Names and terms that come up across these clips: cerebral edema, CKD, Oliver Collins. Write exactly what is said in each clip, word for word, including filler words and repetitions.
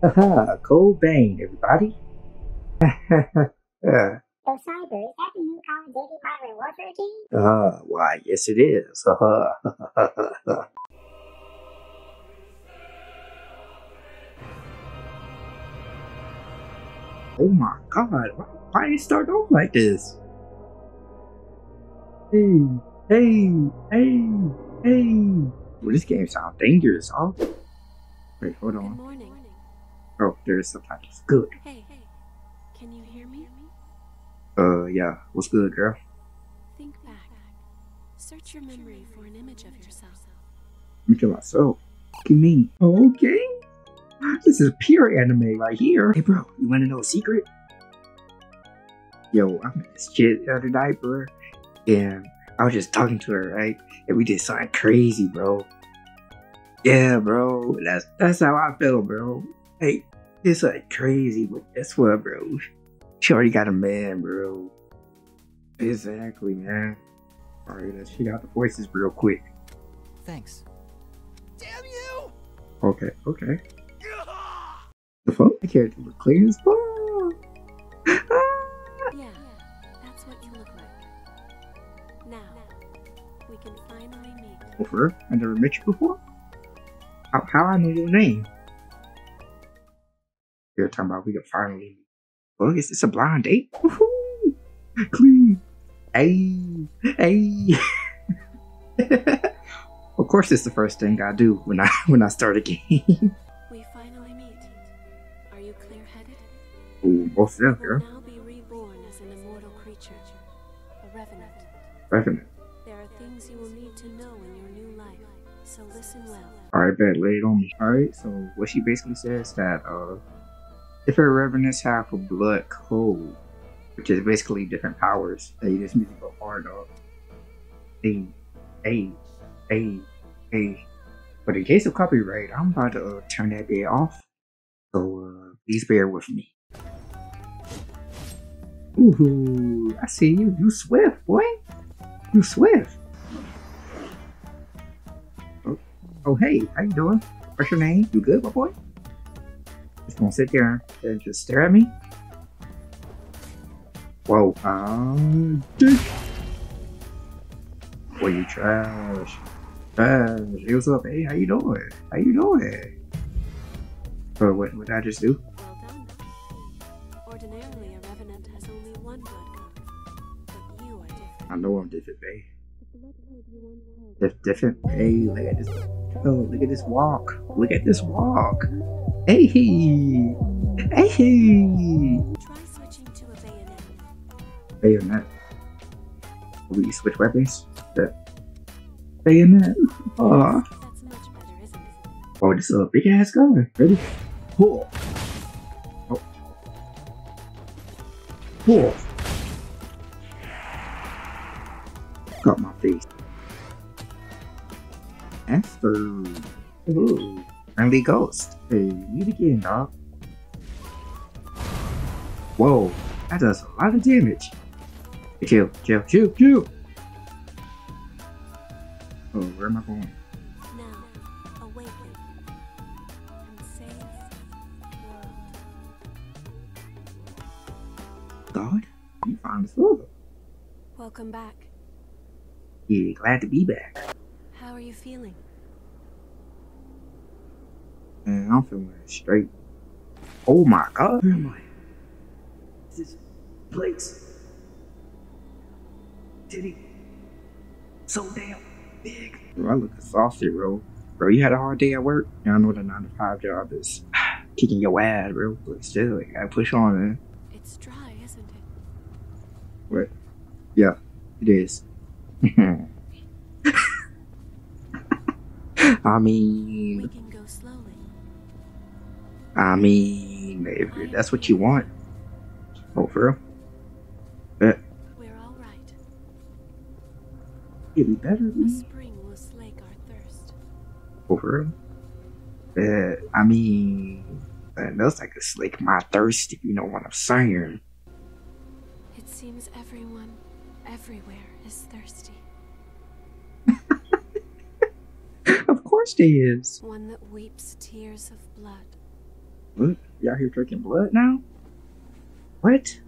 Haha, Cobain, everybody. So Cyber, is that the new Call of Duty Modern Warfare game? Ah, uh, why, yes it is. Haha. Oh my god, why, why did it start off like this? Hey, hey, hey, hey. Well, this game sounds dangerous, huh? Wait, hold on. Good morning. Oh, there is sometimes. Good. Hey, hey, can you hear me? Uh, yeah. What's good, girl? Think back. Search your memory for an image of yourself. Look at myself. Look at me. Okay. This is pure anime right here. Hey, bro, you want to know a secret? Yo, I met this chick the other night, bro. And I was just talking to her, right? And we did something crazy, bro. Yeah, bro. That's that's how I feel, bro. Hey, it's like crazy, but guess what, bro? She already got a man, bro. Exactly, man. Alright, let's check out the voices real quick. Thanks. Damn you! Okay, okay. The phone character was clean as fuck. Yeah, that's what you look like. Now, we can finally meet. Over? I never met you before? How, how I know your name? You're talking about we can finally meet. Well, is this a blind date? Woohoo! Clean! Hey! Hey! Of course it's the first thing I do when I when I start a game. Ooh, both of them, girl. Now be reborn as an immortal creature, a revenant. Revenant. There are things you will need to know in your new life, so listen well. Alright, bet, lay it on me. Alright, so what she basically says that, uh, different revenants have a blood code, which is basically different powers that you just need to go hard on. Hey, hey, hey, hey. But in case of copyright, I'm about to uh, turn that bit off, so uh, please bear with me. Ooh, I see you. You swift, boy. You swift. Oh, oh, hey, how you doing? What's your name? You good, my boy? Just gonna sit there and just stare at me. Whoa, um, dude. Boy, you trash. Trash. Hey, what's up? Hey, how you doing? How you doing? Bro, what did I just do? I know I'm different, babe. It's different, hey, look at this. Oh, look at this walk. Look at this walk. Hey, hey, hey. Try switching to a bayonet. Bayonet. We switch weapons. The bayonet. Oh. That's much better, isn't it? Oh, this is a big ass gun. Ready? Cool. Oh. Cool. Got my face. Esther. Ooh. Friendly ghost. Hey, meet again, dog. Whoa. That does a lot of damage. Chill, chill, chill, chill. Oh, where am I going? Now, awaken. And save the world. God? You found us over. Welcome back. Yeah, glad to be back. How are you feeling? Man, I'm feeling straight. Oh my god, where am I? This place. Titty. So damn big. Bro, I look exhausted, bro. Bro, you had a hard day at work? Y'all know the nine to five job is kicking your ass, bro. But still, I gotta push on, man. It's dry, isn't it? What? Yeah, it is. I mean, we can go slowly. I mean, if that's what you want. Oh, for real? Bet. We're all right. It'd be better. The spring will slake our thirst. Oh, for real? Bet. I mean, that's like a slake my thirst, if you know what I'm saying. It seems everyone, everywhere is thirsty. Of course they is. One that weeps tears of blood. What? You out here drinking blood now? What?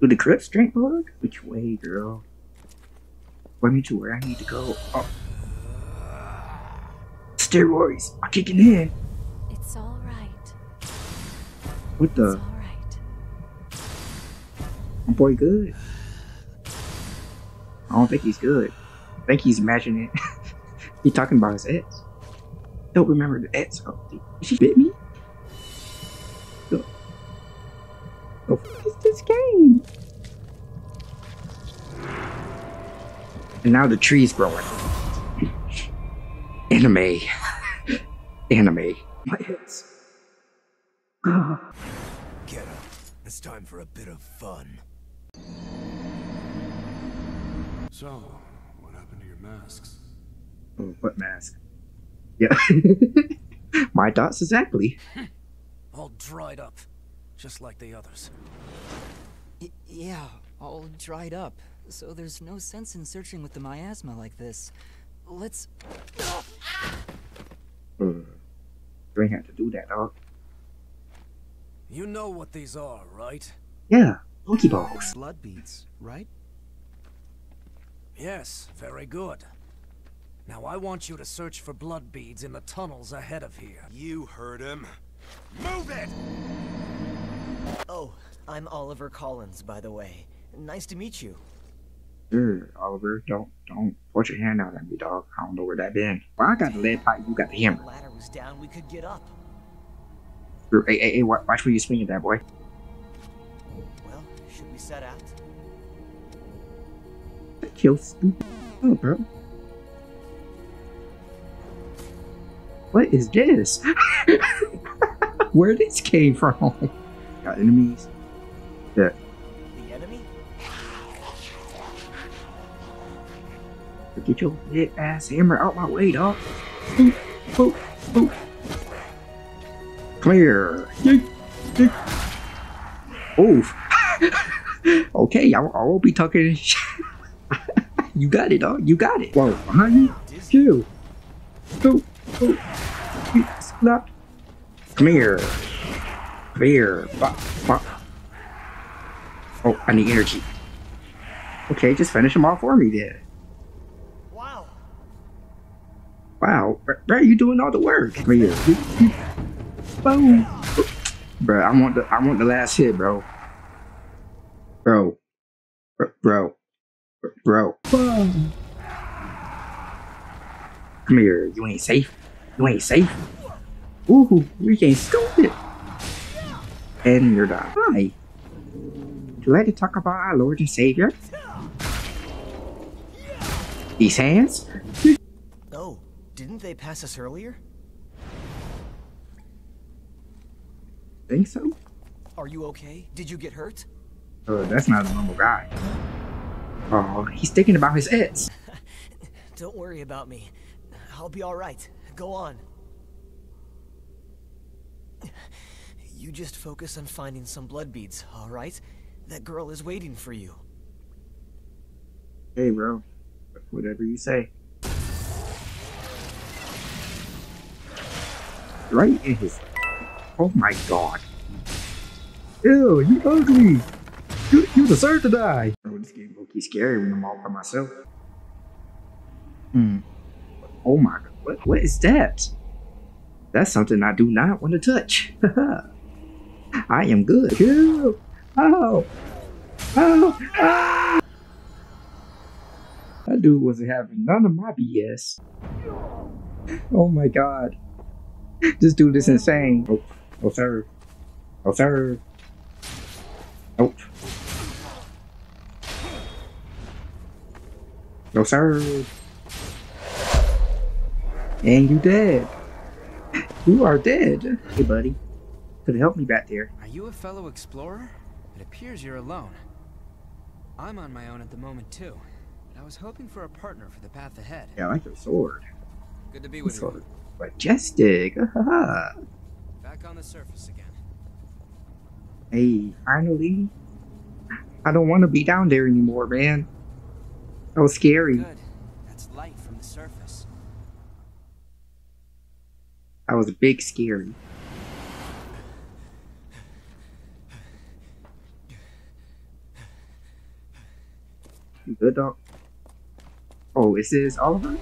Do the Crips drink blood? Which way, girl? Let me to where I need to go. Oh. Steroids are kicking in. It's all right. What the? It's all right. My boy good. I don't think he's good. I think he's imagining it. He's talking about his ex. Don't remember the ex. Oh, did she bit me? The, the fuck is this game? And now the tree's growing. Anime. Anime. My heads. Get up. It's time for a bit of fun. So, what happened to your masks? Oh, what mask? Yeah. My thoughts exactly. All dried up. Just like the others. Y yeah, all dried up. So there's no sense in searching with the miasma like this. Let's... You ain't have to do that, dog. You know what these are, right? Yeah, Pokeballs. Blood beads, right? Yes, very good. Now I want you to search for blood beads in the tunnels ahead of here. You heard him. Move it! Oh, I'm Oliver Collins, by the way. Nice to meet you. Sure, Oliver, don't don't put your hand out at me, dog. I don't know where that been. Well, I got the lead pipe, you got the hammer. The ladder was down, we could get up. Hey, hey, hey, watch where you swing at that, boy. Well, should we set out? That kills me. Oh, bro. What is this? Where this came from? Got enemies. Yeah. Get your big ass hammer out my way, dog. Boop, boop, boop. Come here. Oof. Okay, I, I won't be talking. You got it, dog. You got it. Whoa, behind you. Boop, boop. Slap. Come here. Come here. Bop, bop. Oh, I need energy. Okay, just finish them all for me then. Wow, bro, you doing all the work. Come here. Boom. Bro, I want the I want the last hit, bro. Bro. Bro. Bro. Whoa. Come here. You ain't safe. You ain't safe. Ooh, we ain't stupid. And you're done. Hi. Would you like to talk about our Lord and Savior? These hands? Oh. Didn't they pass us earlier? Think so? Are you okay? Did you get hurt? Oh, uh, that's not a normal guy. Oh, he's thinking about his ex. Don't worry about me. I'll be all right. Go on. You just focus on finding some blood beads, all right? That girl is waiting for you. Hey, bro. Whatever you say. Right in his. Oh my god. Ew, you ugly. You, you deserve to die. Bro, this game will keep scary when I'm all by myself. Hmm. Oh my god. What, what is that? That's something I do not want to touch. I am good. Ew. Oh. Oh. Ah. That dude wasn't having none of my B S. Oh my god. This dude is insane. Oh, oh sir. Oh sir. Nope. No sir. And you dead. You are dead. Hey buddy. Could help me back there. Are you a fellow explorer? It appears you're alone. I'm on my own at the moment too. But I was hoping for a partner for the path ahead. Yeah, I like your sword. Good to be with you. Majestic. Back on the surface again. Hey, finally. I don't want to be down there anymore, man. That was scary. Good. That's light from the surface. That was a big scary. You good, dog? Oh, is this Oliver?